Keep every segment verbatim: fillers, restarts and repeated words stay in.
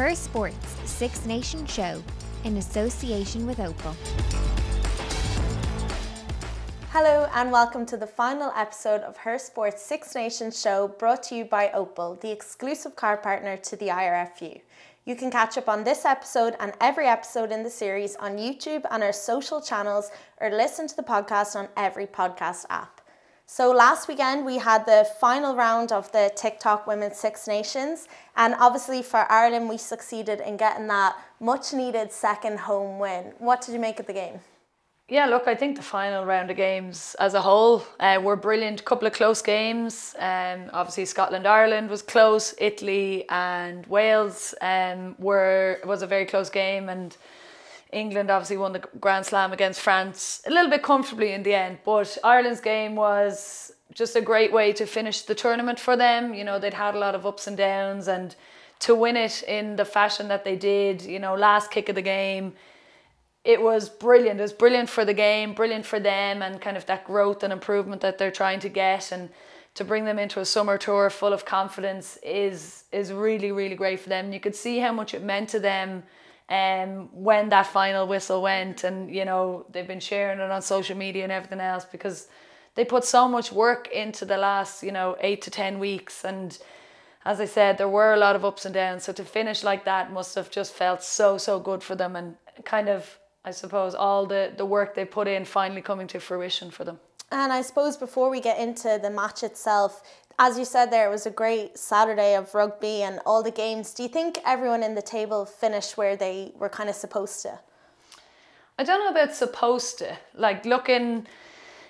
Her Sport's Six Nations show in association with Opel. Hello and welcome to the final episode of Her Sport's Six Nations show, brought to you by Opel, the exclusive car partner to the I R F U. You can catch up on this episode and every episode in the series on YouTube and our social channels, or listen to the podcast on every podcast app. So last weekend we had the final round of the TikTok Women's Six Nations, and obviously for Ireland we succeeded in getting that much needed second home win. What did you make of the game? Yeah, look, I think the final round of games as a whole uh, were brilliant. Couple of close games. Um, obviously, Scotland-Ireland was close. Italy and Wales um, were was a very close game. And England obviously won the Grand Slam against France a little bit comfortably in the end. But Ireland's game was just a great way to finish the tournament for them. You know, they'd had a lot of ups and downs. And to win it in the fashion that they did, you know, last kick of the game, it was brilliant. It was brilliant for the game, brilliant for them, and kind of that growth and improvement that they're trying to get, and to bring them into a summer tour full of confidence is is really, really great for them. And you could see how much it meant to them um, when that final whistle went. And, you know, they've been sharing it on social media and everything else, because they put so much work into the last, you know, eight to ten weeks. And as I said, there were a lot of ups and downs. So to finish like that must have just felt so, so good for them, and kind of, I suppose, all the, the work they put in finally coming to fruition for them. And I suppose before we get into the match itself, as you said there, it was a great Saturday of rugby and all the games. Do you think everyone in the table finished where they were kind of supposed to? I don't know about supposed to. Like, looking,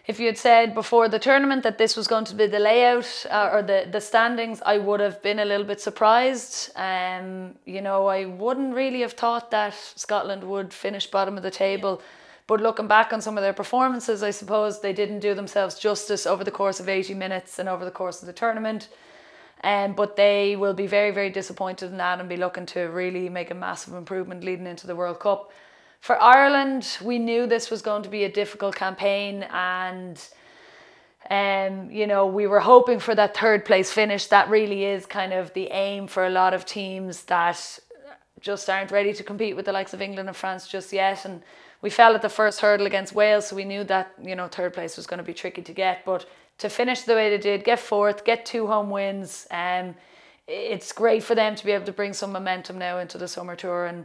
if you had said before the tournament that this was going to be the layout uh, or the, the standings, I would have been a little bit surprised. Um, you know, I wouldn't really have thought that Scotland would finish bottom of the table. Yeah. But looking back on some of their performances, I suppose they didn't do themselves justice over the course of eighty minutes and over the course of the tournament. Um, but they will be very, very disappointed in that, and be looking to really make a massive improvement leading into the World Cup. For Ireland, we knew this was going to be a difficult campaign, and um, you know, we were hoping for that third place finish. That really is kind of the aim for a lot of teams that just aren't ready to compete with the likes of England and France just yet. And we fell at the first hurdle against Wales, so we knew that, you know, third place was going to be tricky to get. But to finish the way they did, get fourth, get two home wins, um, it's great for them to be able to bring some momentum now into the summer tour. And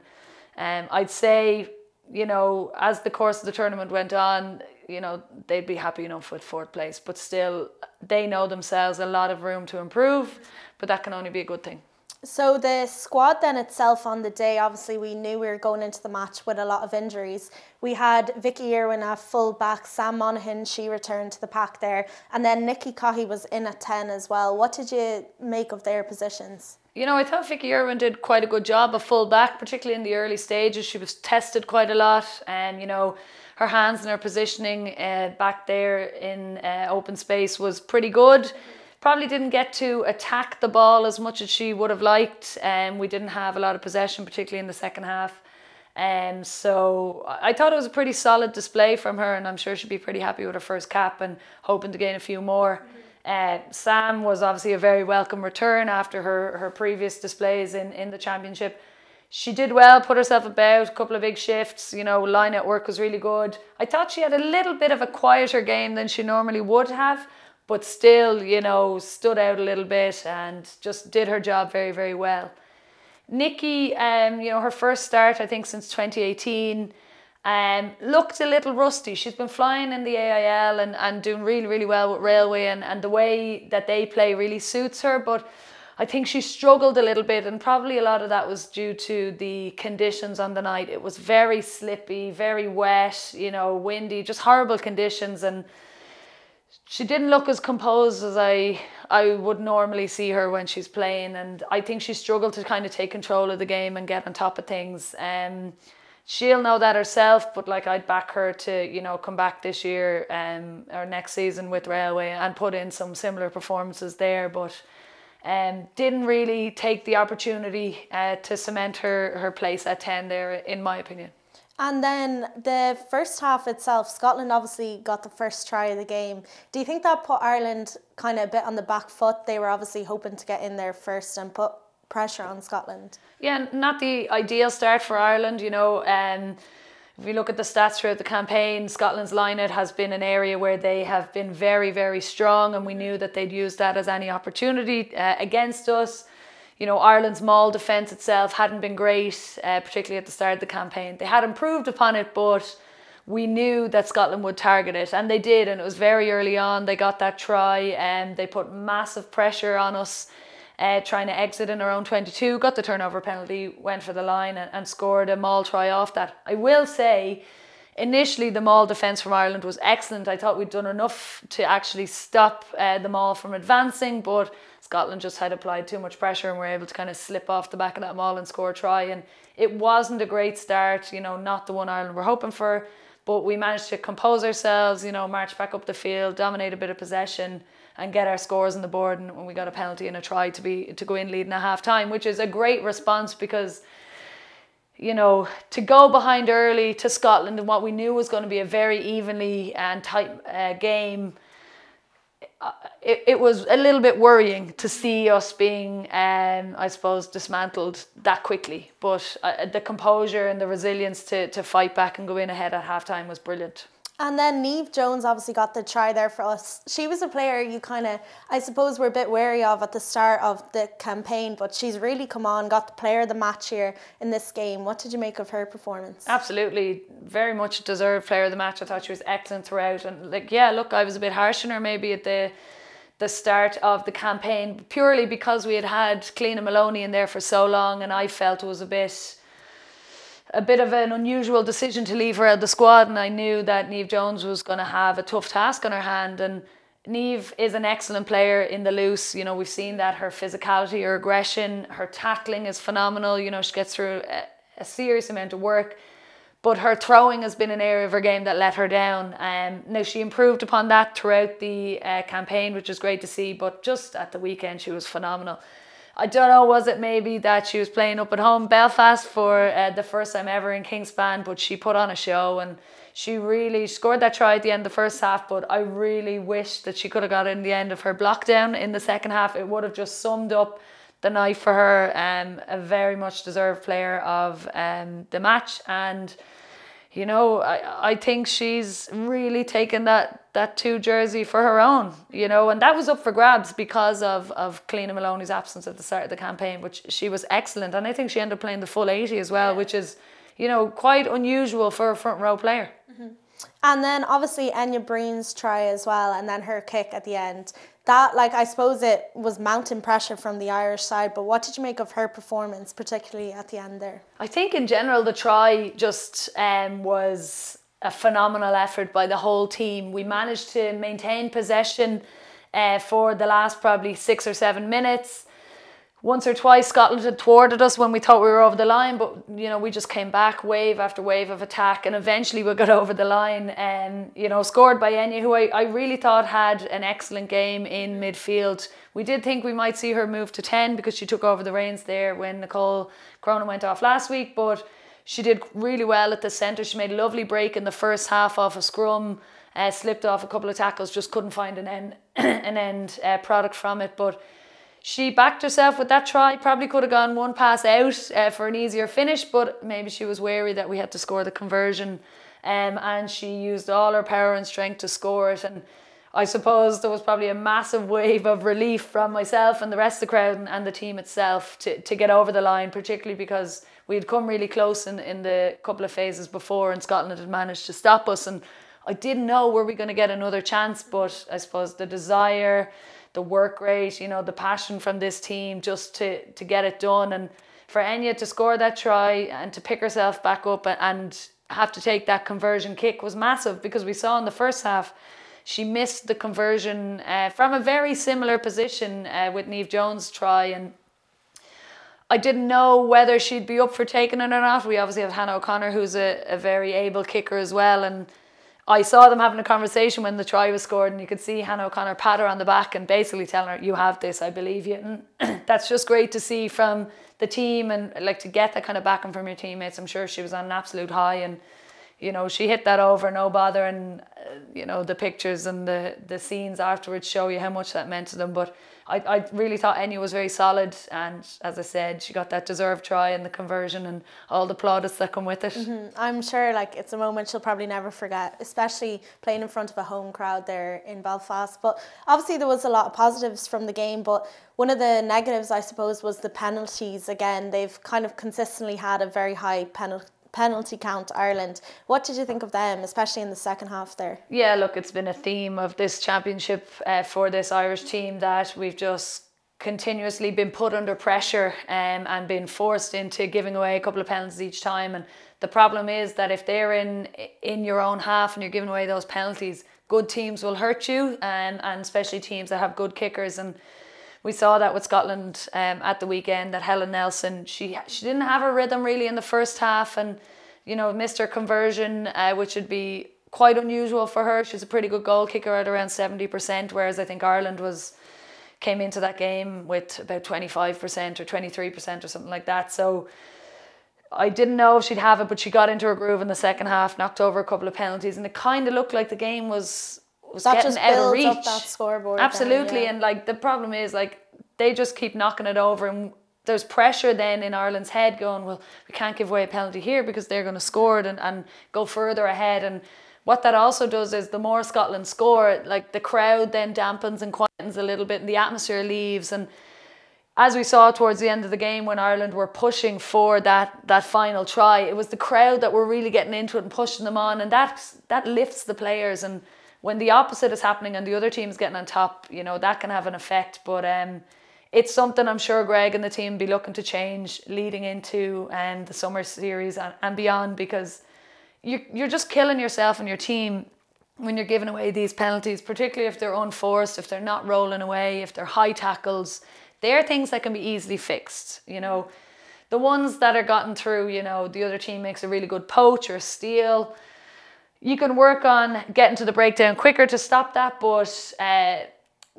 um, I'd say, you know, as the course of the tournament went on, you know, they'd be happy enough with fourth place, but still they know themselves a lot of room to improve, but that can only be a good thing. So the squad then itself on the day, obviously we knew we were going into the match with a lot of injuries. We had Vicky Irwin at full back, Sam Monaghan, she returned to the pack there, and then Nikki Caughey was in at ten as well. What did you make of their positions? You know, I thought Vicky Irwin did quite a good job of full back, particularly in the early stages. She was tested quite a lot, and, you know, her hands and her positioning uh, back there in uh, open space was pretty good. Probably didn't get to attack the ball as much as she would have liked, and um, we didn't have a lot of possession, particularly in the second half. And um, so I thought it was a pretty solid display from her, and I'm sure she'd be pretty happy with her first cap and hoping to gain a few more. Uh, Sam was obviously a very welcome return after her, her previous displays in, in the championship. She did well, put herself about, a couple of big shifts, you know, line out work was really good. I thought she had a little bit of a quieter game than she normally would have, but still, you know, stood out a little bit and just did her job very, very well. Nikki, um, you know, her first start, I think, since twenty eighteen, um, looked a little rusty. She's been flying in the A I L and, and doing really, really well with Railway, and, and the way that they play really suits her. But I think she struggled a little bit, and probably a lot of that was due to the conditions on the night. It was very slippy, very wet, you know, windy, just horrible conditions. And she didn't look as composed as I I would normally see her when she's playing, and I think she struggled to kind of take control of the game and get on top of things. Um, she'll know that herself, but like, I'd back her to, you know, come back this year um, or next season with Railway and put in some similar performances there, but um, didn't really take the opportunity uh, to cement her, her place at ten there, in my opinion. And then the first half itself, Scotland obviously got the first try of the game. Do you think that put Ireland kind of a bit on the back foot? They were obviously hoping to get in there first and put pressure on Scotland. Yeah, not the ideal start for Ireland, you know. Um, if you look at the stats throughout the campaign, Scotland's line-out has been an area where they have been very, very strong, and we knew that they'd use that as any opportunity uh, against us. You know, Ireland's maul defence itself hadn't been great, uh, particularly at the start of the campaign. They had improved upon it, but we knew that Scotland would target it, and they did, and it was very early on. They got that try, and they put massive pressure on us, uh, trying to exit in our own twenty-two, got the turnover penalty, went for the line, and, and scored a maul try off that. I will say, initially, the maul defence from Ireland was excellent. I thought we'd done enough to actually stop uh, the maul from advancing, but Scotland just had applied too much pressure and were able to kind of slip off the back of that maul and score a try. And it wasn't a great start, you know, not the one Ireland were hoping for. But we managed to compose ourselves, you know, march back up the field, dominate a bit of possession and get our scores on the board. And when we got a penalty and a try to be to go in leading at half time, which is a great response because, you know, to go behind early to Scotland and what we knew was going to be a very evenly and tight uh, game, it, it was a little bit worrying to see us being, um, I suppose, dismantled that quickly. But uh, the composure and the resilience to, to fight back and go in ahead at halftime was brilliant. And then Neve Jones obviously got the try there for us. She was a player you kind of, I suppose, were a bit wary of at the start of the campaign, but she's really come on, got the player of the match here in this game. What did you make of her performance? Absolutely. Very much deserved player of the match. I thought she was excellent throughout. And like, yeah, look, I was a bit harsh on her maybe at the the start of the campaign, purely because we had had Cliodhna Moloney in there for so long, and I felt it was a bit... a bit of an unusual decision to leave her out of the squad, and I knew that Neve Jones was going to have a tough task on her hand. And Neve is an excellent player in the loose. You know, we've seen that her physicality, her aggression, her tackling is phenomenal. You know, she gets through a, a serious amount of work, but her throwing has been an area of her game that let her down. Um, now, she improved upon that throughout the uh, campaign, which is great to see, but just at the weekend, she was phenomenal. I don't know, was it maybe that she was playing up at home Belfast for uh, the first time ever in Kingspan, but she put on a show and she really scored that try at the end of the first half, but I really wish that she could have got in the end of her block down in the second half. It would have just summed up the night for her. Um, a very much deserved player of um, the match, and you know, I, I think she's really taken that, that two jersey for her own, you know, and that was up for grabs because of, of Cliodhna Moloney's absence at the start of the campaign, which she was excellent. And I think she ended up playing the full eighty as well, which is, you know, quite unusual for a front row player. Mm-hmm. And then obviously Enya Breen's try as well, and then her kick at the end. That, like, I suppose it was mounting pressure from the Irish side, but what did you make of her performance, particularly at the end there? I think in general the try just um, was a phenomenal effort by the whole team. We managed to maintain possession uh, for the last probably six or seven minutes. Once or twice Scotland had thwarted us when we thought we were over the line, but you know, we just came back wave after wave of attack, and eventually we got over the line and, you know, scored by Enya, who I, I really thought had an excellent game in midfield. We did think we might see her move to ten because she took over the reins there when Nicole Cronin went off last week, but she did really well at the centre. She made a lovely break in the first half off a scrum, uh, slipped off a couple of tackles, just couldn't find an end, an end uh, product from it, but she backed herself with that try. Probably could have gone one pass out uh, for an easier finish, but maybe she was wary that we had to score the conversion, um, and she used all her power and strength to score it. And I suppose there was probably a massive wave of relief from myself and the rest of the crowd and, and the team itself to, to get over the line, particularly because we had come really close in, in the couple of phases before, and Scotland had managed to stop us. And I didn't know, were we going to get another chance? But I suppose the desire, the work rate, you know, the passion from this team just to, to get it done, and for Enya to score that try and to pick herself back up and have to take that conversion kick was massive, because we saw in the first half she missed the conversion uh, from a very similar position uh, with Neve Jones' try, and I didn't know whether she'd be up for taking it or not. We obviously have Hannah O'Connor, who's a, a very able kicker as well, and I saw them having a conversation when the try was scored, and you could see Hannah O'Connor pat her on the back and basically telling her, you have this, I believe you. And that's just great to see from the team, and like to get that kind of backing from your teammates. I'm sure she was on an absolute high, and you know, she hit that over, no bother, and, uh, you know, the pictures and the, the scenes afterwards show you how much that meant to them. But I, I really thought Enya was very solid, and as I said, she got that deserved try and the conversion and all the plaudits that come with it. Mm-hmm. I'm sure, like, it's a moment she'll probably never forget, especially playing in front of a home crowd there in Belfast. But obviously there was a lot of positives from the game, but one of the negatives, I suppose, was the penalties. Again, they've kind of consistently had a very high penalty penalty count, Ireland. What did you think of them, especially in the second half there? Yeah, look, it's been a theme of this championship uh, for this Irish team that we've just continuously been put under pressure um, and been forced into giving away a couple of penalties each time. And the problem is that if they're in, in your own half and you're giving away those penalties, good teams will hurt you, um, and especially teams that have good kickers. And we saw that with Scotland um, at the weekend, that Helen Nelson, she she didn't have her rhythm really in the first half, and, you know, missed her conversion, uh, which would be quite unusual for her. She's a pretty good goal kicker at around seventy percent, whereas I think Ireland was came into that game with about twenty-five percent or twenty-three percent or something like that. So I didn't know if she'd have it, but she got into her groove in the second half, knocked over a couple of penalties, and it kind of looked like the game was... was that getting just out of reach. Up that scoreboard absolutely then, yeah. And like the problem is, like, they just keep knocking it over, and there's pressure then in Ireland's head going, well, we can't give away a penalty here because they're going to score it and, and go further ahead. And what that also does is the more Scotland score, like, the crowd then dampens and quietens a little bit and the atmosphere leaves. And as we saw towards the end of the game, when Ireland were pushing for that that final try, it was the crowd that were really getting into it and pushing them on, and that that lifts the players. And when the opposite is happening and the other team's getting on top, you know, that can have an effect. But um, it's something I'm sure Greg and the team be looking to change leading into um, the summer series and, and beyond, because you, you're just killing yourself and your team when you're giving away these penalties, particularly if they're unforced, if they're not rolling away, if they're high tackles. They're things that can be easily fixed, you know. The ones that are gotten through, you know, the other team makes a really good poach or steal. You can work on getting to the breakdown quicker to stop that, but uh,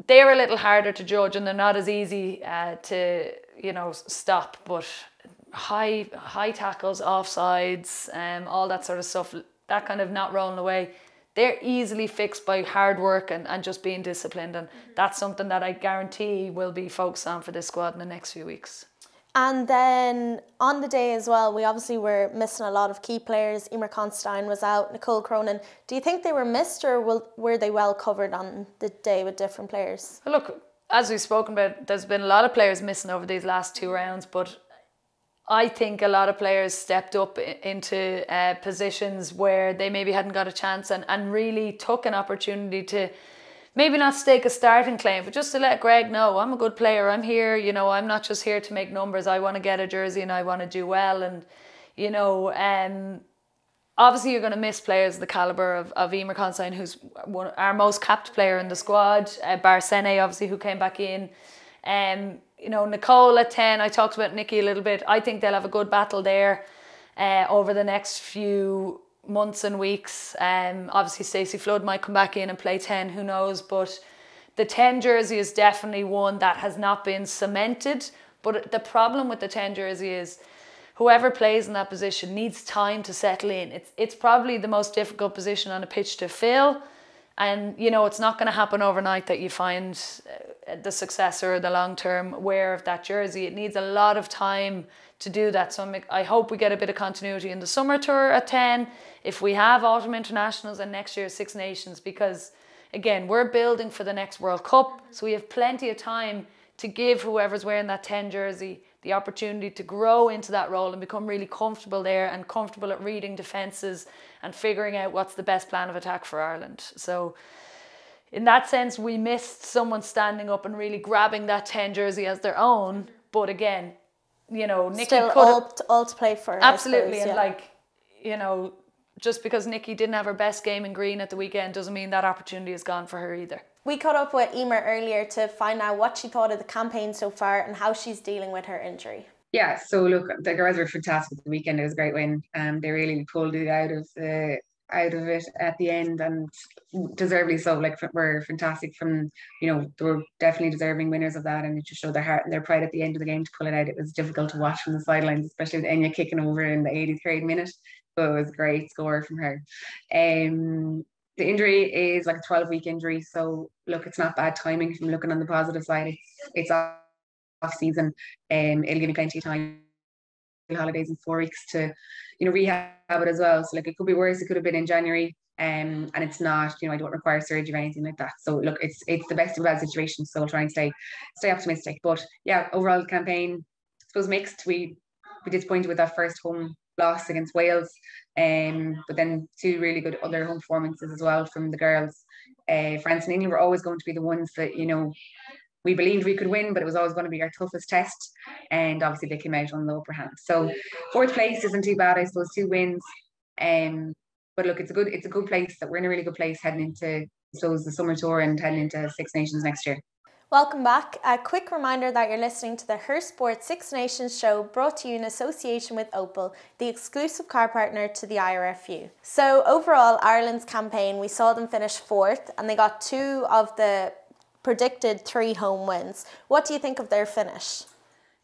they're a little harder to judge and they're not as easy uh, to, you know, stop. But high high tackles, offsides, um, all that sort of stuff, that kind of not rolling away, they're easily fixed by hard work and, and just being disciplined. And that's something that I guarantee will be focused on for this squad in the next few weeks. And then on the day as well, we obviously were missing a lot of key players. Eimear Considine was out, Nicole Cronin. Do you think they were missed, or will, were they well covered on the day with different players? Look, as we've spoken about, there's been a lot of players missing over these last two rounds, but I think a lot of players stepped up into uh, positions where they maybe hadn't got a chance and, and really took an opportunity to... maybe not stake a starting claim, but just to let Greg know, I'm a good player, I'm here, you know, I'm not just here to make numbers, I want to get a jersey and I want to do well. And, you know, um, obviously you're going to miss players the calibre of, of Eimear Considine, who's one, our most capped player in the squad, uh, Barsene, obviously, who came back in. Um, you know, Nicole at ten, I talked about Nikki a little bit. I think they'll have a good battle there uh, over the next few months and weeks. Um, obviously Stacey Flood might come back in and play ten, who knows, but the ten jersey is definitely one that has not been cemented. But the problem with the ten jersey is whoever plays in that position needs time to settle in. It's, it's probably the most difficult position on a pitch to fill, and, you know, it's not going to happen overnight that you find the successor or the long-term wearer of that jersey. It needs a lot of time to do that. So I'm, I hope we get a bit of continuity in the summer tour at ten, if we have autumn internationals and next year's Six Nations, because, again, we're building for the next World Cup, so we have plenty of time to give whoever's wearing that ten jersey the opportunity to grow into that role and become really comfortable there and comfortable at reading defences and figuring out what's the best plan of attack for Ireland. So in that sense, we missed someone standing up and really grabbing that ten jersey as their own. But again, you know, Nikki still all to, all to play for. Absolutely, suppose, yeah. And, like, you know, just because Nikki didn't have her best game in green at the weekend doesn't mean that opportunity is gone for her either. We caught up with Eimear earlier to find out what she thought of the campaign so far and how she's dealing with her injury. Yeah, so look, the girls were fantastic at the weekend. It was a great win. Um, they really pulled it out of the out of it at the end, and deservedly so. Like, we're fantastic from, you know, they were definitely deserving winners of that, and it just showed their heart and their pride at the end of the game to pull it out. It was difficult to watch from the sidelines, especially with Enya kicking over in the eighty-third minute. So it was a great score from her. Um, the injury is like a twelve-week injury. So, look, it's not bad timing. From looking on the positive side, it's, it's off-season. Um, it'll give me plenty of time, holidays in four weeks to, you know, rehab it as well. So, like, it could be worse. It could have been in January. Um, and it's not, you know, I don't require surgery or anything like that. So, look, it's it's the best of bad situations. So, I'll try and stay, stay optimistic. But, yeah, overall campaign, I suppose, mixed. We were disappointed with our first home loss against Wales, um, but then two really good other home performances as well from the girls. Uh, France and England were always going to be the ones that, you know, we believed we could win, but it was always going to be our toughest test, and obviously they came out on the upper hand. So fourth place isn't too bad, I suppose, two wins. Um, but look, it's a good it's a good place that we're in a really good place heading into, I suppose, the summer tour and heading into Six Nations next year. Welcome back. A quick reminder that you're listening to the Her Sport Six Nations show, brought to you in association with Opel, the exclusive car partner to the I R F U. So overall, Ireland's campaign, we saw them finish fourth and they got two of the predicted three home wins. What do you think of their finish?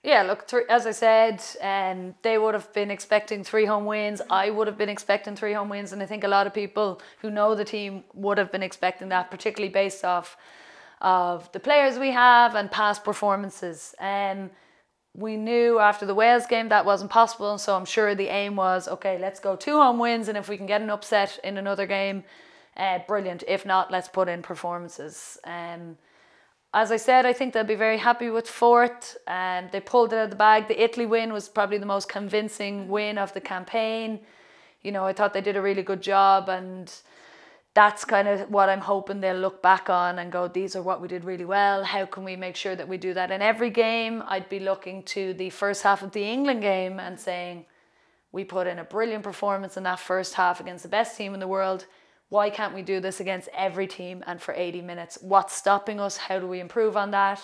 Yeah, look, as I said, um, they would have been expecting three home wins. I would have been expecting three home wins. And I think a lot of people who know the team would have been expecting that, particularly based off of the players we have and past performances. Um, we knew after the Wales game that wasn't possible, and so I'm sure the aim was, okay, let's go two home wins, and if we can get an upset in another game, uh, brilliant. If not, let's put in performances. Um, as I said, I think they'll be very happy with fourth, and they pulled it out of the bag. The Italy win was probably the most convincing win of the campaign. You know, I thought they did a really good job, and that's kind of what I'm hoping they'll look back on and go, these are what we did really well. How can we make sure that we do that in every game? I'd be looking to the first half of the England game and saying, we put in a brilliant performance in that first half against the best team in the world. Why can't we do this against every team and for eighty minutes? What's stopping us? How do we improve on that?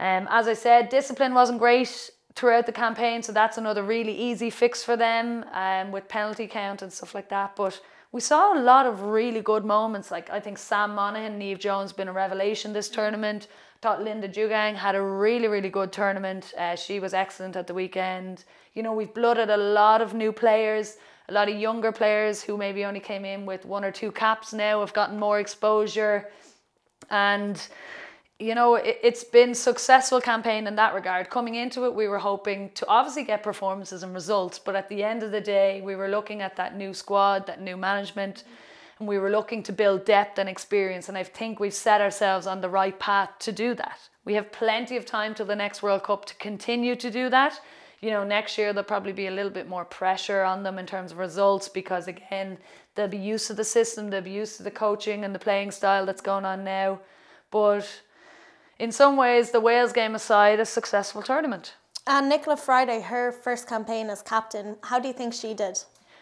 Um, as I said, discipline wasn't great throughout the campaign, so that's another really easy fix for them, um, with penalty count and stuff like that. But we saw a lot of really good moments. Like, I think Sam Monaghan, Neve Jones, been a revelation this tournament. I thought Linda Djougang had a really, really good tournament. Uh, she was excellent at the weekend. You know, we've blooded a lot of new players, a lot of younger players who maybe only came in with one or two caps now have gotten more exposure. And, you know, it, it's been a successful campaign in that regard. Coming into it, we were hoping to obviously get performances and results, but at the end of the day, we were looking at that new squad, that new management, and we were looking to build depth and experience, and I think we've set ourselves on the right path to do that. We have plenty of time till the next World Cup to continue to do that. You know, next year there'll probably be a little bit more pressure on them in terms of results, because again, they'll be used to the system, they'll be used to the coaching and the playing style that's going on now. But in some ways, the Wales game aside, a successful tournament. And Nichola Fryday, her first campaign as captain, how do you think she did?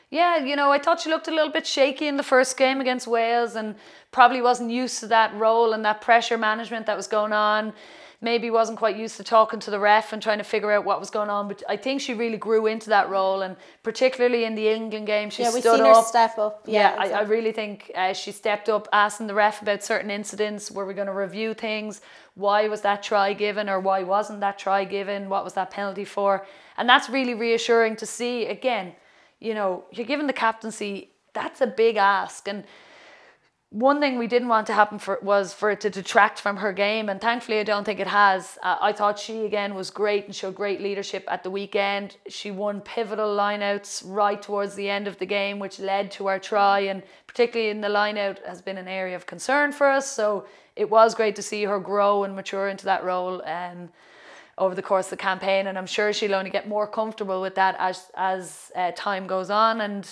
Yeah, you know, I thought she looked a little bit shaky in the first game against Wales, and probably wasn't used to that role and that pressure management that was going on. Maybe wasn't quite used to talking to the ref and trying to figure out what was going on. But I think she really grew into that role, and particularly in the England game, she yeah, stood up. Yeah, we've seen her step up. Yeah, yeah, exactly. I, I really think uh, she stepped up, asking the ref about certain incidents. Were we going to review things? Why was that try given, or why wasn't that try given? What was that penalty for? And that's really reassuring to see. Again, you know, you're given the captaincy. That's a big ask. And one thing we didn't want to happen for was for it to detract from her game, and thankfully I don't think it has. Uh, I thought she again was great and showed great leadership at the weekend. She won pivotal lineouts right towards the end of the game, which led to our try, and particularly in the lineout has been an area of concern for us. So it was great to see her grow and mature into that role um, over the course of the campaign, and I'm sure she'll only get more comfortable with that as as uh, time goes on. And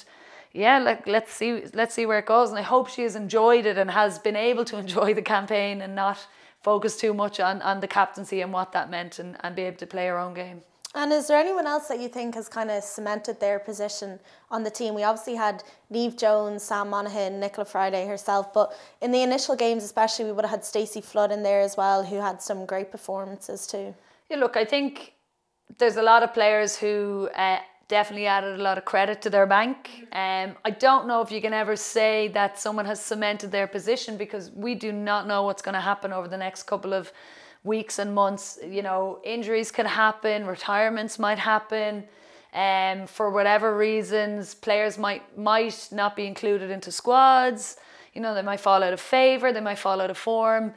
yeah, like, let's see, let's see where it goes. And I hope she has enjoyed it and has been able to enjoy the campaign and not focus too much on, on the captaincy and what that meant, and, and be able to play her own game. And is there anyone else that you think has kind of cemented their position on the team? We obviously had Neve Jones, Sam Monaghan, Nichola Fryday herself, but in the initial games especially, we would have had Stacey Flood in there as well, who had some great performances too. Yeah, look, I think there's a lot of players who Uh, definitely added a lot of credit to their bank. Um, I don't know if you can ever say that someone has cemented their position, because we do not know what's going to happen over the next couple of weeks and months. You know, injuries can happen, retirements might happen, Um, for whatever reasons, players might might not be included into squads. You know, they might fall out of favour, they might fall out of form.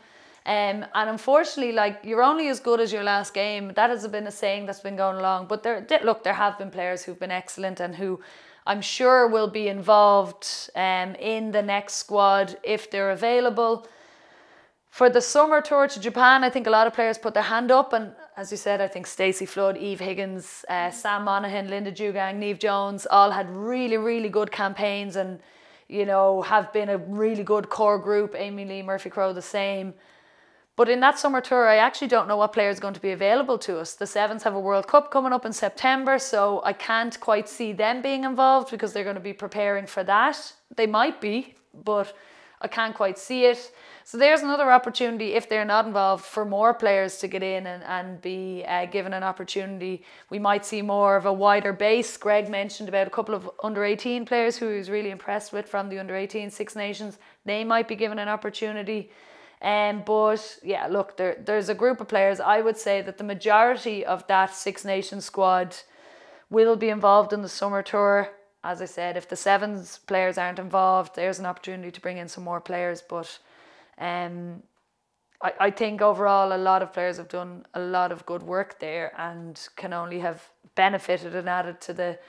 Um, and unfortunately, like, you're only as good as your last game. That has been a saying that's been going along. But there, look, there have been players who've been excellent and who I'm sure will be involved um, in the next squad if they're available. For the summer tour to Japan, I think a lot of players put their hand up. And as you said, I think Stacey Flood, Eve Higgins, uh, Sam Monaghan, Linda Djougang, Neve Jones all had really, really good campaigns and, you know, have been a really good core group. Amy Lee, Murphy Crowe, the same. But in that summer tour, I actually don't know what player is going to be available to us. The Sevens have a World Cup coming up in September, so I can't quite see them being involved because they're going to be preparing for that. They might be, but I can't quite see it. So there's another opportunity, if they're not involved, for more players to get in and, and be uh, given an opportunity. We might see more of a wider base. Greg mentioned about a couple of under eighteen players who he was really impressed with from the under eighteen Six Nations. They might be given an opportunity. Um, but yeah, look, there, there's a group of players. I would say that the majority of that Six Nations squad will be involved in the summer tour. As I said, if the Sevens players aren't involved, there's an opportunity to bring in some more players. But um, I, I think overall a lot of players have done a lot of good work there and can only have benefited and added to the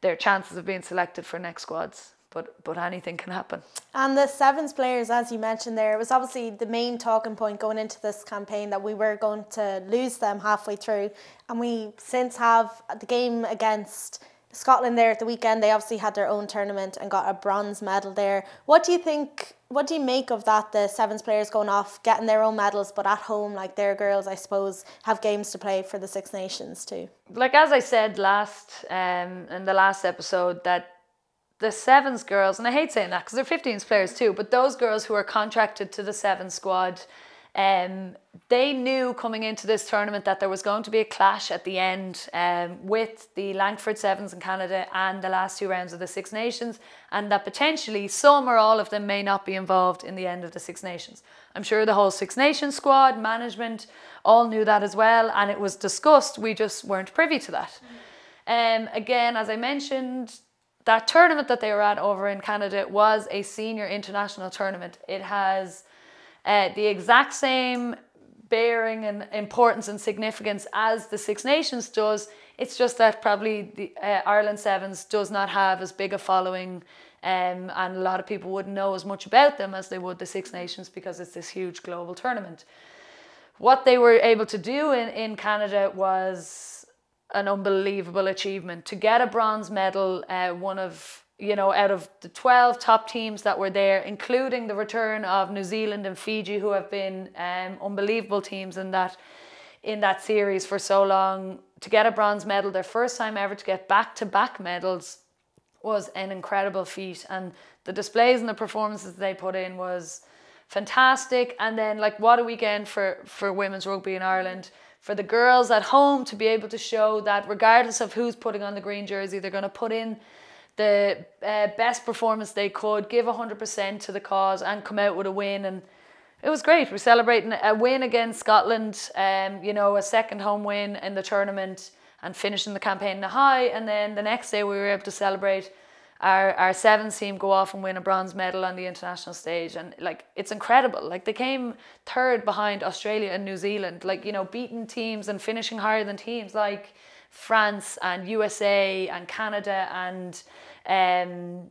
their chances of being selected for next squads. But, but anything can happen. And the Sevens players, as you mentioned there, it was obviously the main talking point going into this campaign that we were going to lose them halfway through. And we since have the game against Scotland there at the weekend. They obviously had their own tournament and got a bronze medal there. What do you think, what do you make of that, the Sevens players going off, getting their own medals, but at home, like, their girls, I suppose, have games to play for the Six Nations too? Like, as I said last, um, in the last episode, that the Sevens girls, and I hate saying that because they're fifteens players too, but those girls who are contracted to the Sevens squad, um, they knew coming into this tournament that there was going to be a clash at the end um, with the Langford Sevens in Canada and the last two rounds of the Six Nations, and that potentially some or all of them may not be involved in the end of the Six Nations. I'm sure the whole Six Nations squad, management, all knew that as well, and it was discussed. We just weren't privy to that. Um, again, as I mentioned, that tournament that they were at over in Canada was a senior international tournament. It has uh, the exact same bearing and importance and significance as the Six Nations does. It's just that probably the uh, Ireland Sevens does not have as big a following, um, and a lot of people wouldn't know as much about them as they would the Six Nations because it's this huge global tournament. What they were able to do in, in Canada was an unbelievable achievement to get a bronze medal. Uh, one of, you know, out of the twelve top teams that were there, including the return of New Zealand and Fiji, who have been um, unbelievable teams in that in that series for so long. To get a bronze medal, their first time ever to get back-to-back medals, was an incredible feat, and the displays and the performances they put in was fantastic. And then, like, what a weekend for for women's rugby in Ireland. For the girls at home to be able to show that regardless of who's putting on the green jersey, they're going to put in the uh, best performance they could, give one hundred percent to the cause and come out with a win. And it was great. We're celebrating a win against Scotland, um, you know, a second home win in the tournament and finishing the campaign in a high. And then the next day we were able to celebrate our, our Sevens team go off and win a bronze medal on the international stage. And, like, it's incredible. Like, they came third behind Australia and New Zealand, like, you know, beating teams and finishing higher than teams like France and U S A and Canada and um,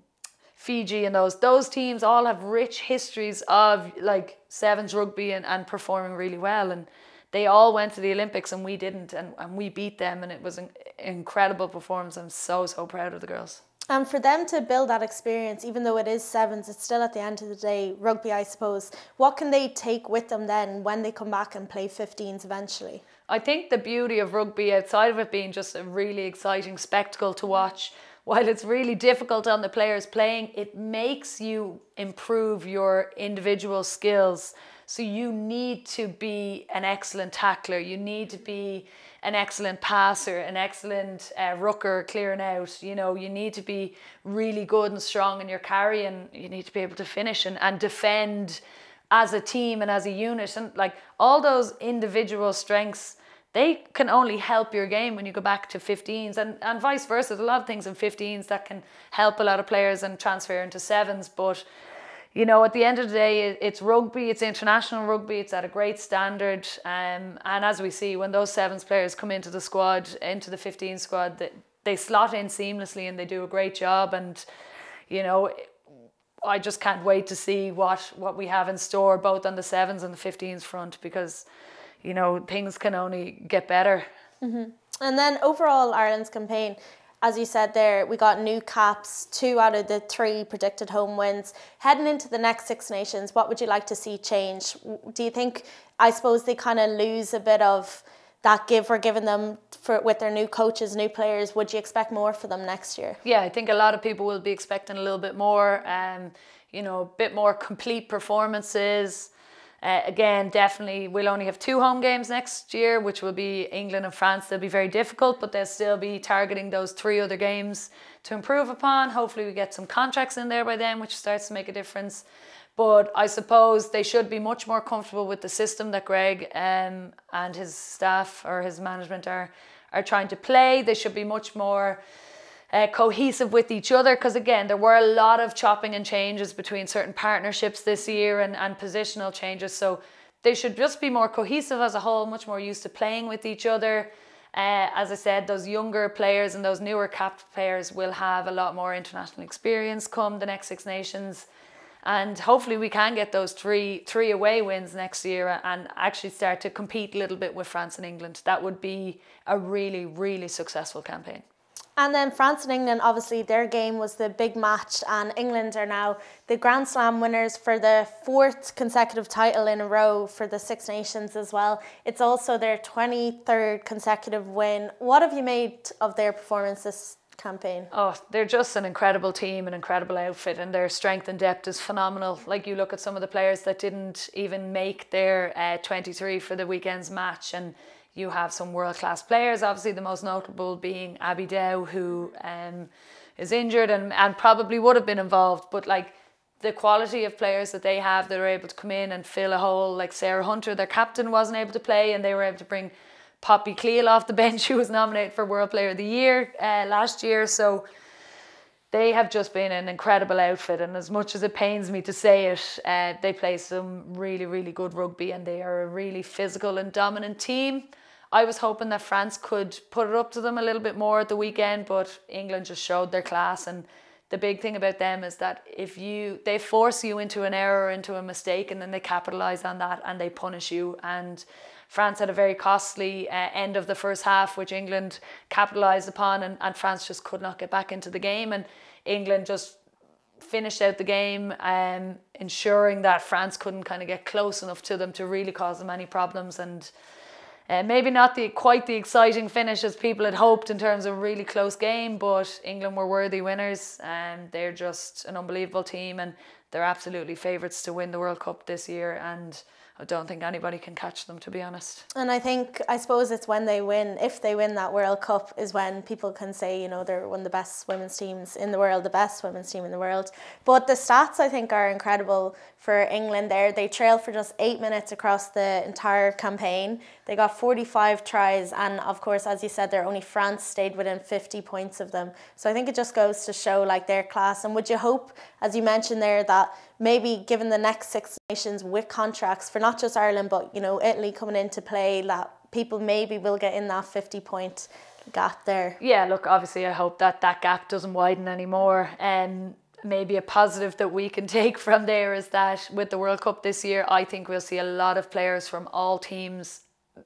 Fiji and those. Those teams all have rich histories of, like, Sevens rugby and, and performing really well. And they all went to the Olympics and we didn't, and, and we beat them, and it was an incredible performance. I'm so, so proud of the girls. And for them to build that experience, even though it is Sevens, it's still at the end of the day rugby, I suppose. What can they take with them then when they come back and play fifteens eventually? I think the beauty of rugby, outside of it being just a really exciting spectacle to watch, while it's really difficult on the players playing, it makes you improve your individual skills. So you need to be an excellent tackler. You need to be an excellent passer, an excellent uh, rucker clearing out. You know, you need to be really good and strong in your carry, and you need to be able to finish and, and defend as a team and as a unit. And, like, all those individual strengths, they can only help your game when you go back to fifteens, and, and vice versa. There's a lot of things in fifteens that can help a lot of players and transfer into sevens. But, you know, at the end of the day, it's rugby, it's international rugby, it's at a great standard. Um, and as we see, when those sevens players come into the squad, into the fifteen squad, they, they slot in seamlessly and they do a great job. And, you know, I just can't wait to see what, what we have in store, both on the sevens and the fifteens front, because, you know, things can only get better. Mm-hmm. And then overall Ireland's campaign, as you said there, we got new caps, two out of the three predicted home wins. Heading into the next Six Nations, what would you like to see change? Do you think, I suppose, they kind of lose a bit of that give we're giving them for, with their new coaches, new players? Would you expect more for them next year? Yeah, I think a lot of people will be expecting a little bit more, um, you know, a bit more complete performances. Uh, again, definitely, we'll only have two home games next year, which will be England and France. They'll be very difficult, but they'll still be targeting those three other games to improve upon. Hopefully we get some contracts in there by then, which starts to make a difference. But I suppose they should be much more comfortable with the system that Greg um, and his staff or his management are, are trying to play. They should be much more Uh, cohesive with each other, because again there were a lot of chopping and changes between certain partnerships this year and, and positional changes, so they should just be more cohesive as a whole, much more used to playing with each other. Uh, as I said, those younger players and those newer capped players will have a lot more international experience come the next Six Nations, and hopefully we can get those three three away wins next year and actually start to compete a little bit with France and England. That would be a really, really successful campaign. And then France and England, obviously their game was the big match, and England are now the Grand Slam winners for the fourth consecutive title in a row for the Six Nations as well. It's also their twenty-third consecutive win. What have you made of their performance this campaign? Oh, they're just an incredible team, an incredible outfit, and their strength and depth is phenomenal. Like, you look at some of the players that didn't even make their uh, twenty-three for the weekend's match, and you have some world-class players, obviously the most notable being Abby Dow, who um, is injured and, and probably would have been involved. But like, the quality of players that they have that are able to come in and fill a hole, like Sarah Hunter, their captain, wasn't able to play, and they were able to bring Poppy Cleal off the bench, who was nominated for World Player of the Year uh, last year. So they have just been an incredible outfit, and as much as it pains me to say it, uh, they play some really, really good rugby, and they are a really physical and dominant team. I was hoping that France could put it up to them a little bit more at the weekend, but England just showed their class. And the big thing about them is that if you, they force you into an error or into a mistake, and then they capitalise on that and they punish you. And France had a very costly uh, end of the first half, which England capitalised upon, and, and France just could not get back into the game. And England just finished out the game, um, ensuring that France couldn't kind of get close enough to them to really cause them any problems. And Uh, maybe not the quite the exciting finish as people had hoped in terms of a really close game, but England were worthy winners, and they're just an unbelievable team, and they're absolutely favourites to win the World Cup this year, and I don't think anybody can catch them, to be honest. And I think, I suppose it's when they win, if they win that World Cup, is when people can say, you know, they're one of the best women's teams in the world, the best women's team in the world. But the stats, I think, are incredible for England there. They trailed for just eight minutes across the entire campaign. They got forty-five tries, and of course, as you said there, only France stayed within fifty points of them. So I think it just goes to show, like, their class. And would you hope, as you mentioned there, that maybe given the next Six Nations with contracts for not just Ireland, but, you know, Italy coming into play, that people maybe will get in that fifty point gap there? Yeah, look, obviously I hope that that gap doesn't widen anymore. And um, maybe a positive that we can take from there is that with the World Cup this year, I think we'll see a lot of players from all teams,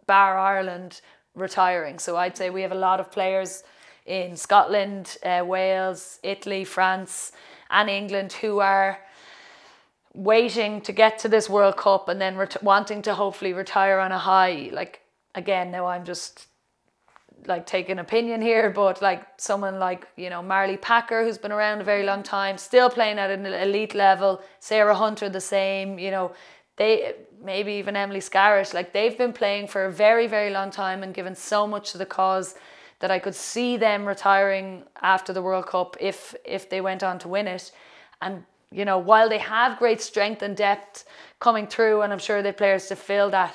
bar Ireland, retiring. So I'd say we have a lot of players in Scotland, uh, Wales, Italy, France and England who are waiting to get to this World Cup and then ret wanting to hopefully retire on a high. Like, again, now I'm just like taking opinion here, but like someone like, you know, Marlie Packer, who's been around a very long time, still playing at an elite level, Sarah Hunter the same, you know, they, maybe even Emily Scarrett, like they've been playing for a very, very long time and given so much to the cause that I could see them retiring after the World Cup if if they went on to win it. And, you know, while they have great strength and depth coming through, and I'm sure they have players to fill that,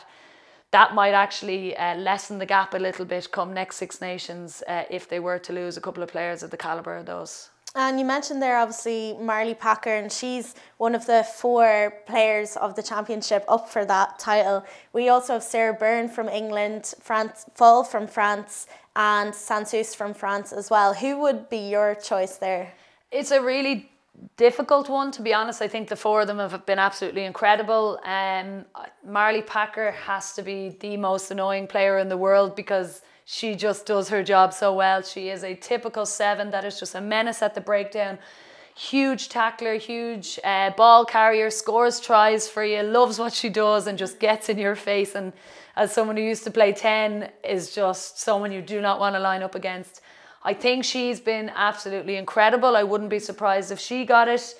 that might actually uh, lessen the gap a little bit come next Six Nations uh, if they were to lose a couple of players of the calibre of those. And you mentioned there obviously Marlie Packer, and she's one of the four players of the championship up for that title. We also have Sarah Bern from England, France, Fall from France and Sansoucy from France as well. Who would be your choice there? It's a really difficult one, to be honest. I think the four of them have been absolutely incredible. Um, Marlie Packer has to be the most annoying player in the world because she just does her job so well. She is a typical seven that is just a menace at the breakdown. Huge tackler, huge uh, ball carrier, scores tries for you, loves what she does and just gets in your face. And as someone who used to play ten, is just someone you do not want to line up against. I think she's been absolutely incredible. I wouldn't be surprised if she got it.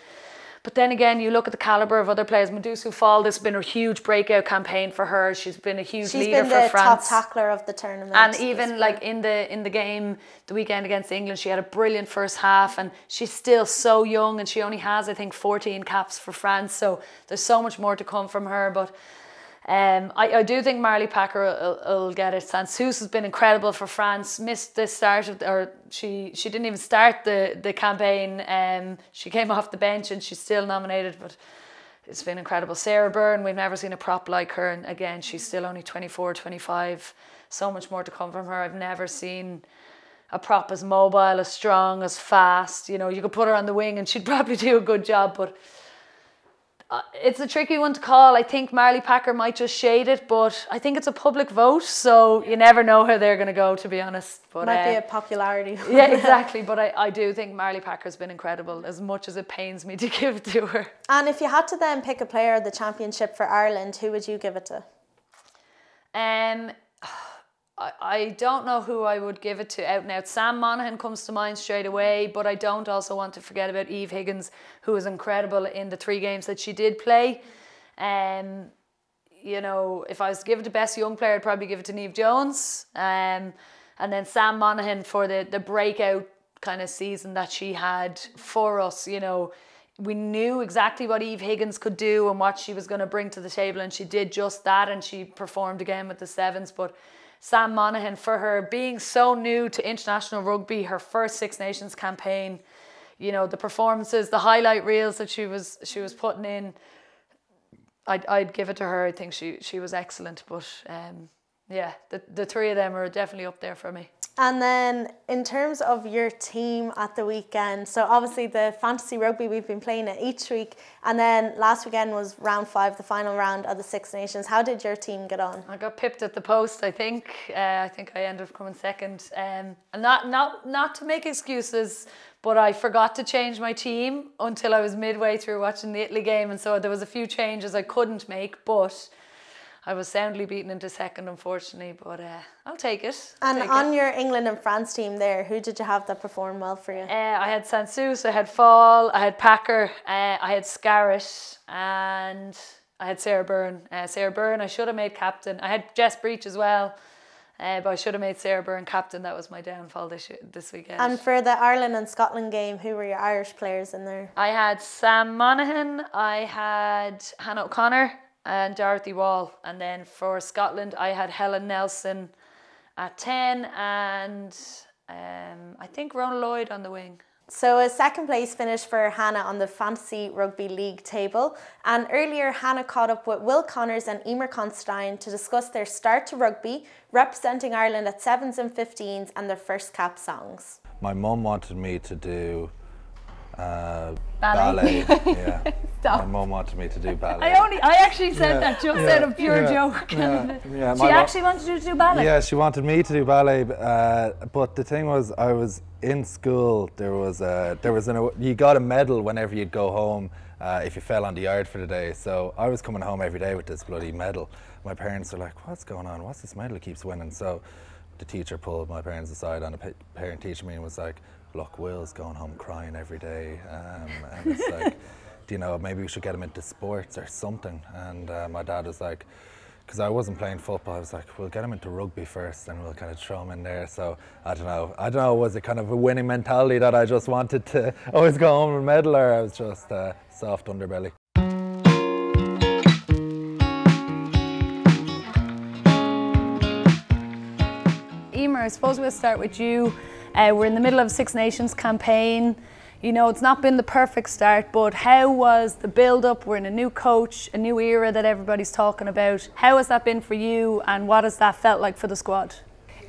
But then again, you look at the calibre of other players. Madoussou Fall, this has been a huge breakout campaign for her. She's been a huge she's leader for France. She's been the top tackler of the tournament. And even like in the in the game, the weekend against England, she had a brilliant first half, and she's still so young, and she only has, I think, fourteen caps for France. So there's so much more to come from her. But Um, I, I do think Marlie Packer will, will get it. Sansoucy has been incredible for France. Missed the start of, or she she didn't even start the the campaign. Um, she came off the bench and she's still nominated, but it's been incredible. Sarah Byrne, we've never seen a prop like her, and again, she's still only twenty-four, twenty-five. So much more to come from her. I've never seen a prop as mobile, as strong, as fast. You know, you could put her on the wing and she'd probably do a good job, but Uh, it's a tricky one to call. I think Marlie Packer might just shade it, but I think it's a public vote, so you never know how they're going to go, to be honest. But, might uh, be a popularity one. Yeah, exactly. But I, I do think Marlie Packer's been incredible, as much as it pains me to give to her. And if you had to then pick a player of the championship for Ireland, who would you give it to? Um, I, I don't know who I would give it to out and out. Sam Monaghan comes to mind straight away, but I don't also want to forget about Eve Higgins, who was incredible in the three games that she did play. Um, you know, if I was to give it to best young player, I'd probably give it to Neve Jones. Um, and then Sam Monaghan for the, the breakout kind of season that she had for us. You know, we knew exactly what Eve Higgins could do and what she was going to bring to the table, and she did just that, and she performed again with the sevens. But Sam Monaghan, for her being so new to international rugby, her first Six Nations campaign, you know, the performances, the highlight reels that she was she was putting in, I'd I'd give it to her. I think she she was excellent. But um, yeah, the the three of them are definitely up there for me. And then in terms of your team at the weekend, so obviously the fantasy rugby, we've been playing it each week, and then last weekend was round five, the final round of the Six Nations. How did your team get on? I got pipped at the post, I think. Uh, I think I ended up coming second. Um, and not, not, not to make excuses, but I forgot to change my team until I was midway through watching the Italy game, and so there was a few changes I couldn't make, but I was soundly beaten into second, unfortunately, but uh, I'll take it. I'll and take on it. Your England and France team there, who did you have that performed well for you? Uh, I had Sansoucy, I had Fall, I had Packer, uh, I had Scarrett, and I had Sarah Byrne. Uh, Sarah Byrne, I should have made captain. I had Jess Breach as well, uh, but I should have made Sarah Byrne captain. That was my downfall this, this weekend. And for the Ireland and Scotland game, who were your Irish players in there? I had Sam Monaghan, I had Hannah O'Connor, and Dorothy Wall. And then for Scotland, I had Helen Nelson at ten, and um, I think Ron Lloyd on the wing. So a second place finish for Hannah on the Fantasy Rugby League table. And earlier, Hannah caught up with Will Connors and Eimear Considine to discuss their start to rugby, representing Ireland at sevens and fifteens, and their first cap songs. My mum wanted me to do Uh, ballet. ballet. Yeah. Stop. My mum wanted me to do ballet. I only, I actually said yeah. that just yeah. out of pure yeah. joke. Yeah. Yeah. She actually wanted you to do ballet. Yeah, she wanted me to do ballet. Uh, but the thing was, I was in school. There was a, there was an, you got a medal whenever you'd go home uh, if you fell on the yard for the day. So I was coming home every day with this bloody medal. My parents were like, "What's going on? What's this medal that keeps winning?" So the teacher pulled my parents aside on a parent-teacher meeting and was like, "Look, Will's going home crying every day, um, and it's like, you know, maybe we should get him into sports or something." And uh, my dad was like, because I wasn't playing football, I was like, "We'll get him into rugby first, and we'll kind of throw him in there." So I don't know, I don't know, was it kind of a winning mentality that I just wanted to always go home and medal, or I was just uh, soft underbelly. I suppose we'll start with you. Uh, we're in the middle of Six Nations campaign. You know, it's not been the perfect start, but how was the build-up? We're in a new coach, a new era that everybody's talking about. How has that been for you, and what has that felt like for the squad?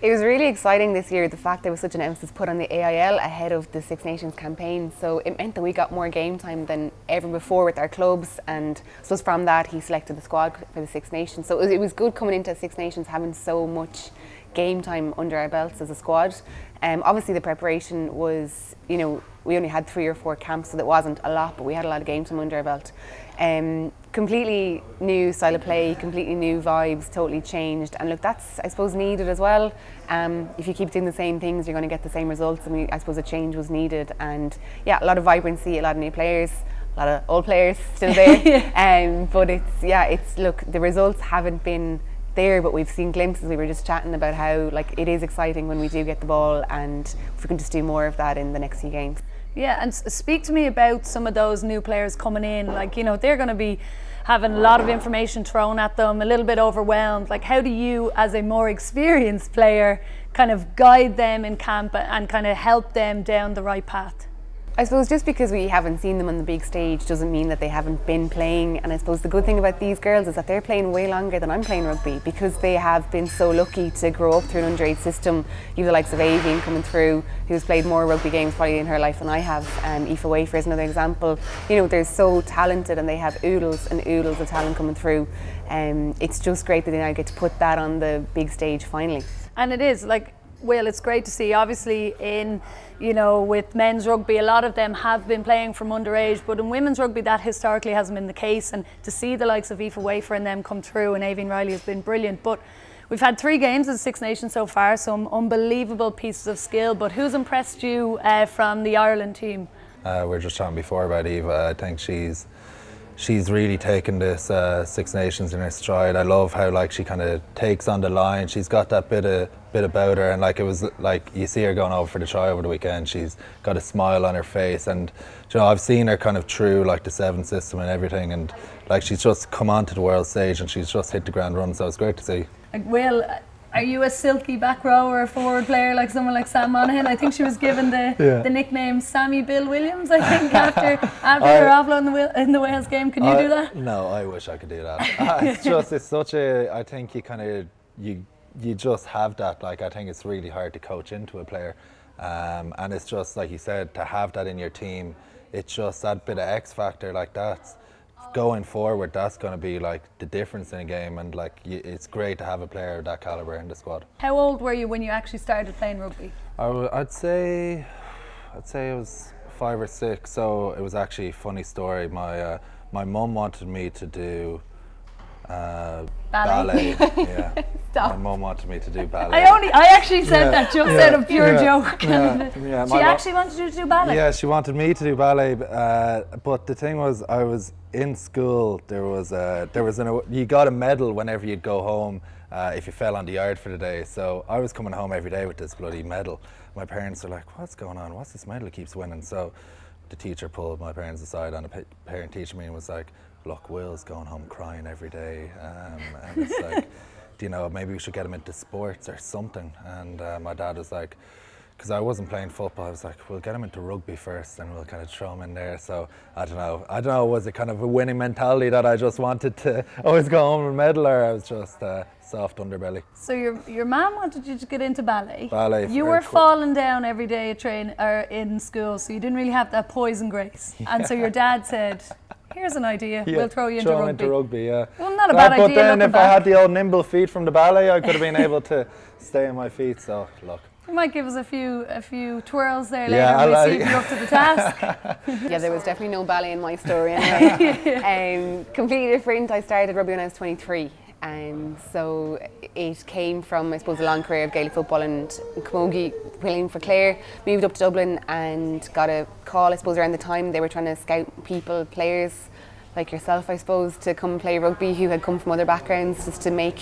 It was really exciting this year, the fact there was such an emphasis put on the A I L ahead of the Six Nations campaign. So it meant that we got more game time than ever before with our clubs, and so from that he selected the squad for the Six Nations. So it was, it was good coming into Six Nations having so much game time under our belts as a squad. Um, obviously the preparation was, you know, we only had three or four camps, so that wasn't a lot, but we had a lot of game time under our belt. Um, completely new style of play, completely new vibes, totally changed, and look, that's I suppose needed as well. Um, if you keep doing the same things you're going to get the same results, and we, I suppose a change was needed, and yeah, a lot of vibrancy, a lot of new players, a lot of old players still there. Um, but it's, yeah, it's, look, the results haven't been there, but we've seen glimpses. We were just chatting about how, like, it is exciting when we do get the ball, and if we can just do more of that in the next few games. Yeah, and speak to me about some of those new players coming in. Like, you know, they're going to be having a lot of information thrown at them, a little bit overwhelmed. Like, how do you, as a more experienced player, kind of guide them in camp and kind of help them down the right path? I suppose just because we haven't seen them on the big stage doesn't mean that they haven't been playing, and I suppose the good thing about these girls is that they're playing way longer than I'm playing rugby, because they have been so lucky to grow up through an underage system. You have the likes of Avian coming through, who's played more rugby games probably in her life than I have. Um, Aoife Wafer is another example. You know, they're so talented, and they have oodles and oodles of talent coming through. Um, it's just great that they now get to put that on the big stage finally. And it is, like, well, it's great to see. Obviously, in, you know, with men's rugby, a lot of them have been playing from underage, but in women's rugby, that historically hasn't been the case. And to see the likes of Aoife Wafer and them come through, and Avian Riley has been brilliant. But we've had three games in Six Nations so far, some unbelievable pieces of skill. But who's impressed you uh, from the Ireland team? Uh, we were just talking before about Aoife. I think she's she's really taken this uh, Six Nations in her stride. I love how, like, she kind of takes on the line. She's got that bit of. bit about her, and like, it was like you see her going over for the try over the weekend, she's got a smile on her face, and you know, I've seen her kind of through like the seven system and everything, and like she's just come onto the world stage and she's just hit the grand run, so it's great to see. Will, are you a silky back rower or forward player like someone like Sam Monaghan? I think she was given the, yeah. the nickname Sammy Bill Williams, I think, after after I, her offload in the, in the Wales game. Can you I, do that? No, I wish I could do that. It's just, it's such a, I think you kind of, you you just have that, like, I think it's really hard to coach into a player, um, and it's just like you said, to have that in your team, it's just that bit of X factor, like that's going forward, that's going to be like the difference in a game, and like you, it's great to have a player of that calibre in the squad. How old were you when you actually started playing rugby? I w I'd say I'd say I was five or six, so it was actually a funny story. My, uh, my mum wanted me to do Uh, ballet. ballet. Yeah. Stop. My mum wanted me to do ballet. I only, I actually said yeah. that just yeah. out of pure yeah. joke. Yeah. Yeah. She actually wanted you to do ballet. Yeah, she wanted me to do ballet, uh, but the thing was, I was in school. There was a, there was an, you got a medal whenever you'd go home uh, if you fell on the yard for the day. So I was coming home every day with this bloody medal. My parents were like, "What's going on? What's this medal that keeps winning?" So the teacher pulled my parents aside on a parent-teacher meeting and was like, "Look, Will's going home crying every day, um, and it's like, do you know, maybe we should get him into sports or something." And uh, my dad was like, because I wasn't playing football, I was like, "We'll get him into rugby first, and we'll kind of throw him in there." So I don't know, I don't know, was it kind of a winning mentality that I just wanted to always go home and medal, or I was just uh, soft underbelly? So your your mom wanted you to get into ballet. Ballet. You were falling down every day at train or in school, so you didn't really have that poise and grace. Yeah. And so your dad said, "Here's an idea, yeah, we'll throw you into rugby." into rugby. Yeah. Well, not a bad uh, but idea. But then if back. I had the old nimble feet from the ballet, I could have been able to stay on my feet, so look. You might give us a few a few twirls there yeah, later, we'll see if you're up to the task. Yeah, there was definitely no ballet in my story anyway. Yeah. Um, completely different, I started rugby when I was twenty-three. Um, so it came from, I suppose, a long career of Gaelic football and Camogie, playing for Clare, moved up to Dublin and got a call, I suppose, around the time they were trying to scout people, players like yourself, I suppose, to come play rugby who had come from other backgrounds, just to make,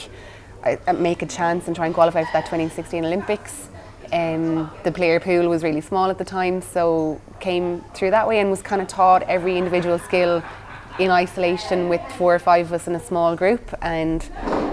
uh, make a chance and try and qualify for that twenty sixteen Olympics. Um, the player pool was really small at the time, so came through that way and was kind of taught every individual skill in isolation with four or five of us in a small group, and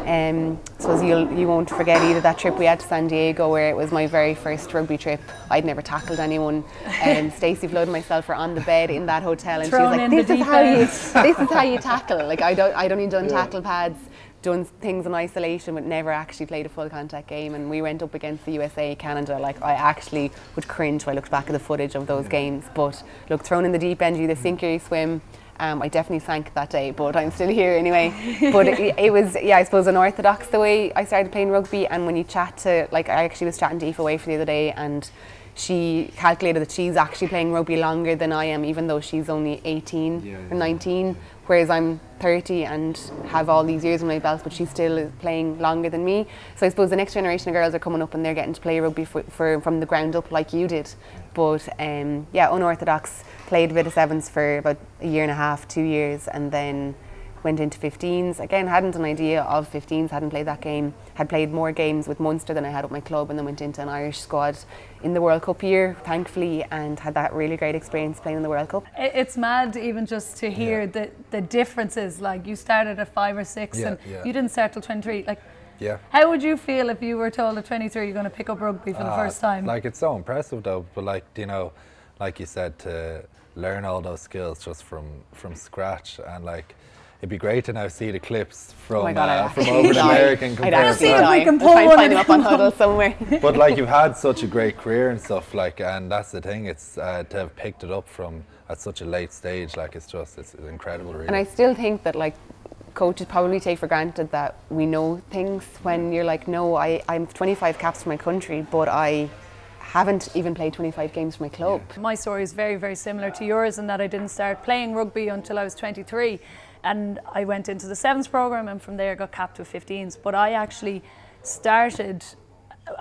Um, I suppose you'll, you won't forget either that trip we had to San Diego, where it was my very first rugby trip. I'd never tackled anyone, and um, Stacey Flood and myself were on the bed in that hotel, and Thrown she was like, "This is how end. you, this is how you tackle." Like I don't, I'd only done yeah. tackle pads, done things in isolation, but never actually played a full contact game. And we went up against the U S A, Canada. Like I actually would cringe when I looked back at the footage of those yeah. games. But look, thrown in the deep end, you either sink or you swim. Um, I definitely sank that day, but I'm still here anyway. But it, it was, yeah, I suppose unorthodox the way I started playing rugby. And when you chat to, like, I actually was chatting to Aoife Wafer the other day, and she calculated that she's actually playing rugby longer than I am, even though she's only eighteen yeah, yeah, or nineteen, yeah. whereas I'm thirty and have all these years in my belt, but she's still playing longer than me. So I suppose the next generation of girls are coming up and they're getting to play rugby for, for, from the ground up like you did. But um, yeah, unorthodox, played a bit of sevens for about a year and a half, two years, and then went into fifteens. Again, hadn't an idea of fifteens, hadn't played that game. Had played more games with Munster than I had with my club, and then went into an Irish squad in the World Cup year, thankfully, and had that really great experience playing in the World Cup. It's mad even just to hear yeah. the, the differences. Like, you started at five or six yeah, and yeah. you didn't start till twenty-three. Like, yeah. how would you feel if you were told at twenty-three you're going to pick up rugby for uh, the first time? Like, it's so impressive though, but like, you know, like you said, to learn all those skills just from, from scratch. And like, it'd be great to now see the clips from oh my God, uh, from over the American comparison. I'd see if we can pull one up on Huddle somewhere. But like, you've had such a great career and stuff, like, and that's the thing. It's uh, to have picked it up from at such a late stage. Like, it's just it's, it's incredible, really. And I still think that like coaches probably take for granted that we know things. When you're like, no, I I'm twenty-five caps for my country, but I haven't even played twenty-five games for my club. Yeah. My story is very very similar to yours in that I didn't start playing rugby until I was twenty-three. And I went into the sevens program, and from there got capped with fifteens. But I actually started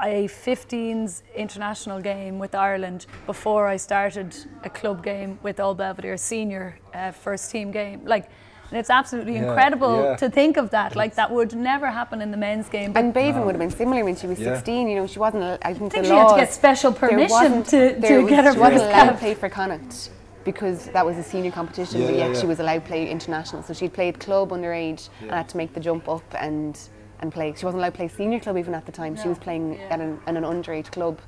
a fifteens international game with Ireland before I started a club game with Old Belvedere senior uh, first team game. Like, and it's absolutely yeah, incredible yeah. to think of that. Like, that would never happen in the men's game. And Bevan no. would have been similar when she was yeah. sixteen. You know, she wasn't. I think, I think she laws, had to get special permission to, to was, get her first cap. She wasn't allowed to play for Connacht, because that was a senior competition, yeah, but yeah, yeah. she was allowed to play international. So she played club underage yeah. and had to make the jump up and, and play. She wasn't allowed to play senior club even at the time. No. She was playing yeah. at an, at an underage club.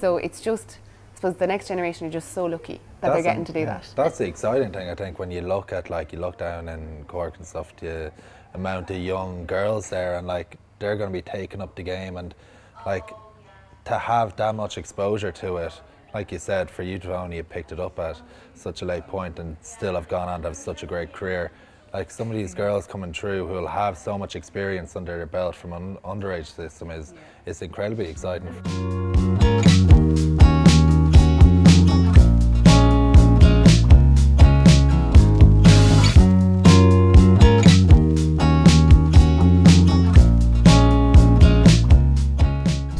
So it's just, I suppose the next generation are just so lucky that that's they're getting a, to do yeah. that. That's the exciting thing, I think, when you look at, like, you look down in Cork and stuff, the amount of young girls there, and like, they're going to be taking up the game, and like, to have that much exposure to it. Like you said, for you to only have picked it up at such a late point and still have gone on to have such a great career. Like, some of these girls coming through who will have so much experience under their belt from an underage system is, is incredibly exciting.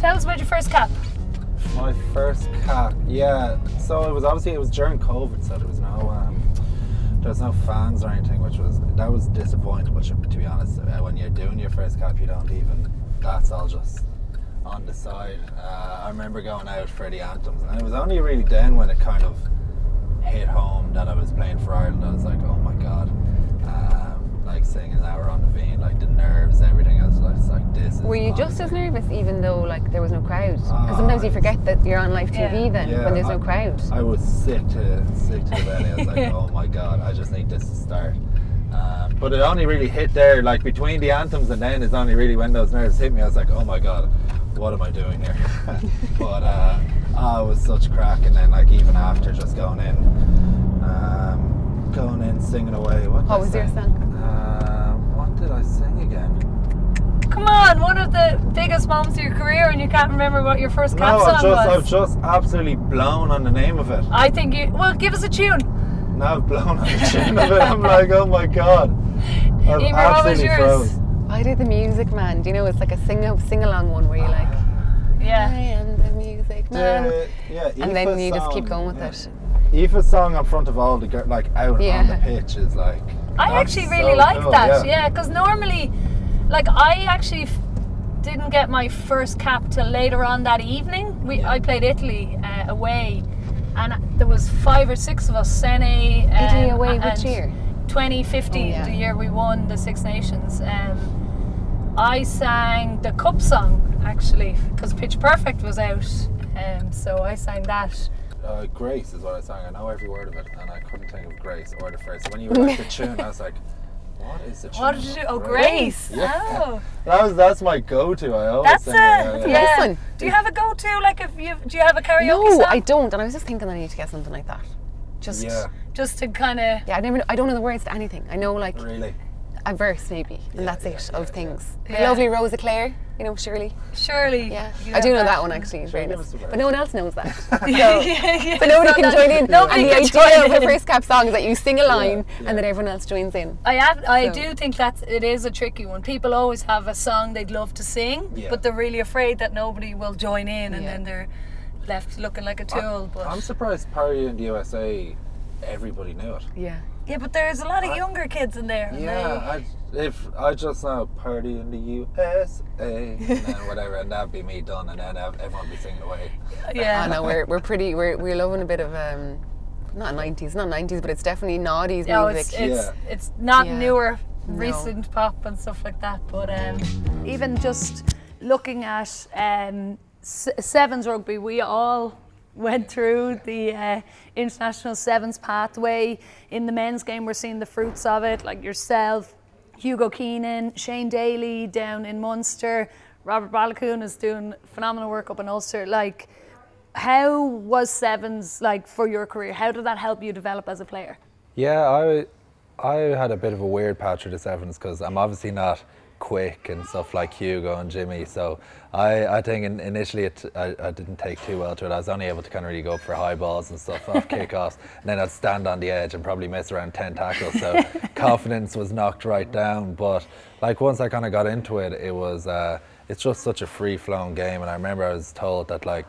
Tell us about your first cap. My first cap, yeah. So it was obviously it was during COVID, so there was no um, there was no fans or anything, which was that was disappointing. But to be honest, when you're doing your first cap, you don't even. That's all just on the side. Uh, I remember going out for the anthems, and it was only really then when it kind of hit home that I was playing for Ireland. I was like, oh my God. Um, like singing an hour on the vein, like the nerves, everything else, like, it's like this. Were you just as nervous even though like there was no crowd? Because uh, sometimes you forget that you're on live T V yeah. then yeah, when there's I, no crowd. I was sick to sick to the belly. I was like, oh my God, I just need this to start. Um, but it only really hit there, like between the anthems and then is only really when those nerves hit me. I was like, oh my God, what am I doing here? But uh, oh, it was such crack, and then like even after just going in. Um, Going in, singing away. What, what was your song? Uh, what did I sing again? Come on, one of the biggest moments of your career, and you can't remember what your first cap no, song I've just, was. I've just absolutely blown on the name of it. I think you. Well, give us a tune. No, I've blown on the tune of it. I'm like, oh my God. I've Eimear, absolutely what was yours? Froze. I did the Music Man. Do you know it's like a sing sing along one where you like, yeah, I am the Music Man. Uh, yeah, and then you song, just keep going with yeah. it. Aoife's song in front of all the girls, like out yeah. on the pitch, is like. I actually really so like cool. that, yeah, because yeah, normally, like, I actually f didn't get my first cap till later on that evening. We yeah. I played Italy uh, away, and there was five or six of us. Sene um, Italy away, which year? twenty fifteen, oh, yeah. the year we won the Six Nations. Um, I sang the cup song, actually, because Pitch Perfect was out, um, so I sang that. Uh, Grace is what I sang. I know every word of it, and I couldn't think of Grace or the phrase. So when you were like the tune, I was like, what is the tune? What did you do? Oh, Grace. Grace. Yeah. Oh. That was, that's my go-to. I always that's sing a, that. That's a yeah. nice one. Do you have a go-to? Like, if you do you have a karaoke no, song? No, I don't. And I was just thinking I need to get something like that. Just, yeah. just to kind of. Yeah, I never. I don't know the words to anything. I know like. Really. A verse maybe, yeah, and that's yeah, it yeah, of yeah. things. Yeah. The lovely Rose Eclair, you know, Shirley. Shirley. Yeah, I do know that, that one actually, but no one else knows that. So, yeah, yeah, so nobody so can that, join in. Nobody and the idea of the first cap song is that you sing a line yeah, yeah. and that everyone else joins in. I have, I so. do think that it is a tricky one. People always have a song they'd love to sing, yeah. but they're really afraid that nobody will join in, and yeah. then they're left looking like a tool. I, but I'm surprised Party in the U S A, everybody knew it. Yeah. Yeah, but there's a lot of I, younger kids in there. Yeah, they... I, if I just now party in the U S A and then whatever, and that'd be me done, and then everyone be singing away. Yeah, I know oh, we're we're pretty we're we're loving a bit of um, not nineties, not nineties, but it's definitely noughties no, music. It's, it's, yeah, it's not yeah. newer, recent no. pop and stuff like that. But um, even just looking at um, sevens rugby, we all. Went through the uh, international sevens pathway. In the men's game, we're seeing the fruits of it, like yourself, Hugo Keenan, Shane Daly down in Munster, Robert Balakoon is doing phenomenal work up in Ulster. Like, how was sevens like for your career? How did that help you develop as a player? Yeah, I, I had a bit of a weird patch with the sevens because I'm obviously not quick and stuff like Hugo and Jimmy, so I, I think in, initially it, I, I didn't take too well to it. I was only able to kind of really go for high balls and stuff off kickoffs, and then I'd stand on the edge and probably miss around ten tackles, so confidence was knocked right down. But like once I kind of got into it, it was uh, it's just such a free-flowing game, and I remember I was told that like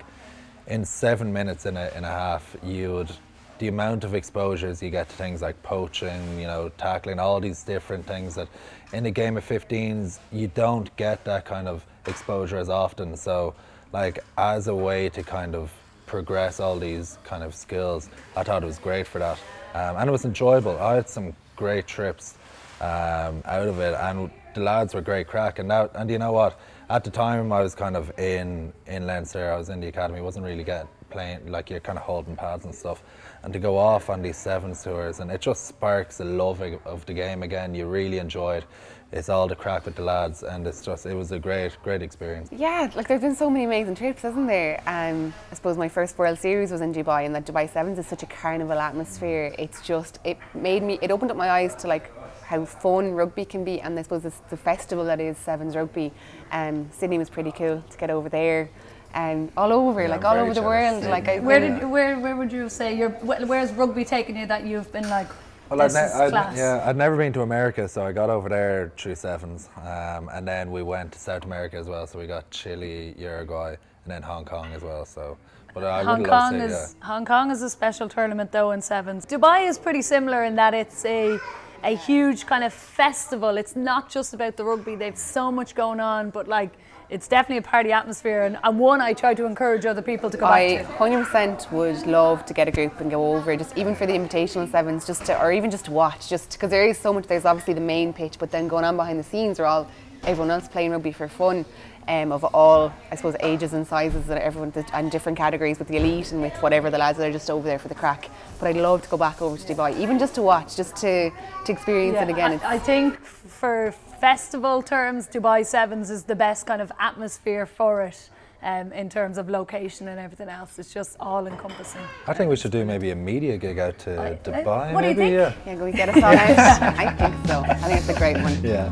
in seven minutes and a, and a half you would the amount of exposures you get to things like poaching, you know, tackling, all these different things that in a game of fifteens, you don't get that kind of exposure as often. So like as a way to kind of progress all these kind of skills, I thought it was great for that. Um, and it was enjoyable. I had some great trips um, out of it, and the lads were great crack. And that, and you know what? At the time I was kind of in, in Leinster, I was in the academy, wasn't really getting playing, like you're kind of holding pads and stuff. And to go off on these sevens tours, and it just sparks the love of the game again. You really enjoy it. It's all the crack with the lads, and it's just, it was a great, great experience. Yeah, like there's been so many amazing trips, hasn't there? Um, I suppose my first World Series was in Dubai, and that Dubai Sevens is such a carnival atmosphere. It's just, it made me, it opened up my eyes to like how fun rugby can be, and I suppose it's the festival that is Sevens Rugby. Um, Sydney was pretty cool to get over there. And um, all over, yeah, like all over the world. Like, I, where yeah. did where where would you say your where's ruggotaken you that you've been like? Well, this I'd is I'd, class. yeah, I'd never been to America, so I got over there through sevens, um, and then we went to South America as well. So we got Chile, Uruguay, and then Hong Kong as well. So, but I Hong would Kong love to say, is yeah. Hong Kong is a special tournament though in sevens. Dubai is pretty similar in that it's a. a huge kind of festival. It's not just about the rugby. They've so much going on, but like it's definitely a party atmosphere, and, and one I try to encourage other people to go I back to. I one hundred percent would love to get a group and go over, just even for the invitational sevens, just to, or even just to watch, just because there is so much. There's obviously the main pitch, but then going on behind the scenes are all everyone else playing rugby for fun, um, of all, I suppose, ages and sizes, and everyone and different categories with the elite and with whatever the lads that are just over there for the crack. But I'd love to go back over to Dubai, even just to watch, just to, to experience yeah, it again. I, I think for festival terms, Dubai Sevens is the best kind of atmosphere for it. Um, in terms of location and everything else, it's just all encompassing. I think we should do maybe a media gig out to I, Dubai. I, what maybe? do you think? Yeah, can we get us all out? I think so. I think it's a great one. Yeah.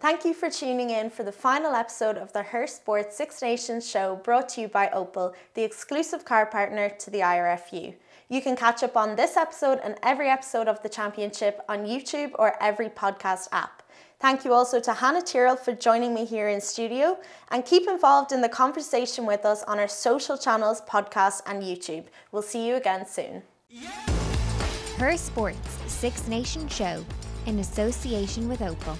Thank you for tuning in for the final episode of the Her Sport Six Nations show, brought to you by Opel, the exclusive car partner to the I R F U. You can catch up on this episode and every episode of the championship on YouTube or every podcast app. Thank you also to Hannah Tyrrell for joining me here in studio, and keep involved in the conversation with us on our social channels, podcasts and YouTube. We'll see you again soon. Her Sports Six Nations show in association with Opel.